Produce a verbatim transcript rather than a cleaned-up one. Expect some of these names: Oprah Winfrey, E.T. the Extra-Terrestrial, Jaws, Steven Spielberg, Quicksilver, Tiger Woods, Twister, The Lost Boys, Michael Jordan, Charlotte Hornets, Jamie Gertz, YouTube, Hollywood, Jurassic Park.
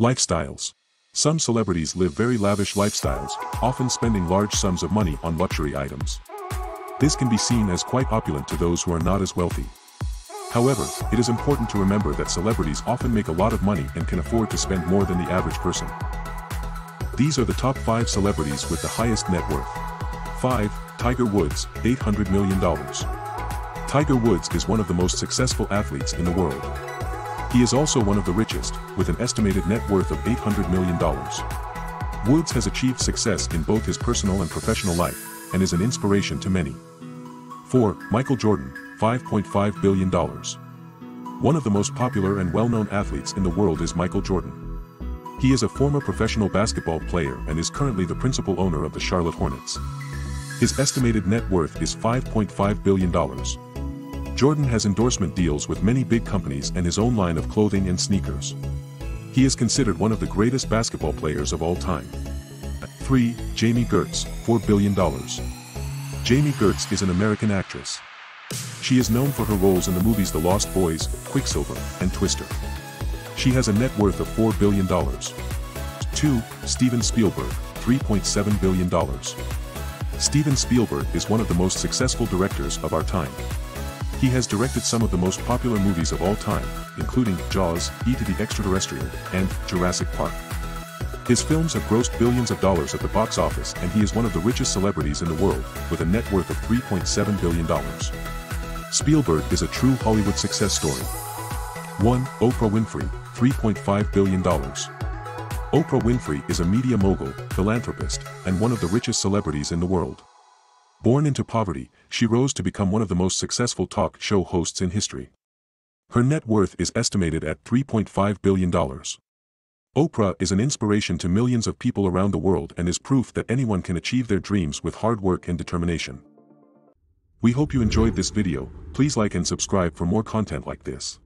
Lifestyles. Some celebrities live very lavish lifestyles, often spending large sums of money on luxury items. This can be seen as quite opulent to those who are not as wealthy. However, it is important to remember that celebrities often make a lot of money and can afford to spend more than the average person. These are the top five celebrities with the highest net worth. five. Tiger Woods, eight hundred million dollars. Tiger Woods is one of the most successful athletes in the world. He is also one of the richest, with an estimated net worth of eight hundred million dollars. Woods has achieved success in both his personal and professional life, and is an inspiration to many. four. Michael Jordan, five point five billion dollars. One of the most popular and well-known athletes in the world is Michael Jordan. He is a former professional basketball player and is currently the principal owner of the Charlotte Hornets. His estimated net worth is five point five billion dollars. Jordan has endorsement deals with many big companies and his own line of clothing and sneakers. He is considered one of the greatest basketball players of all time. three. Jamie Gertz, four billion dollars. Jamie Gertz is an American actress. She is known for her roles in the movies The Lost Boys, Quicksilver, and Twister. She has a net worth of four billion dollars. two. Steven Spielberg, three point seven billion dollars. Steven Spielberg is one of the most successful directors of our time. He has directed some of the most popular movies of all time, including Jaws, E T the Extra-Terrestrial, and Jurassic Park. His films have grossed billions of dollars at the box office and he is one of the richest celebrities in the world, with a net worth of three point seven billion dollars. Spielberg is a true Hollywood success story. one. Oprah Winfrey, three point five billion dollars. Oprah Winfrey is a media mogul, philanthropist, and one of the richest celebrities in the world. Born into poverty, she rose to become one of the most successful talk show hosts in history. Her net worth is estimated at three point five billion dollars. Oprah is an inspiration to millions of people around the world and is proof that anyone can achieve their dreams with hard work and determination. We hope you enjoyed this video. Please like and subscribe for more content like this.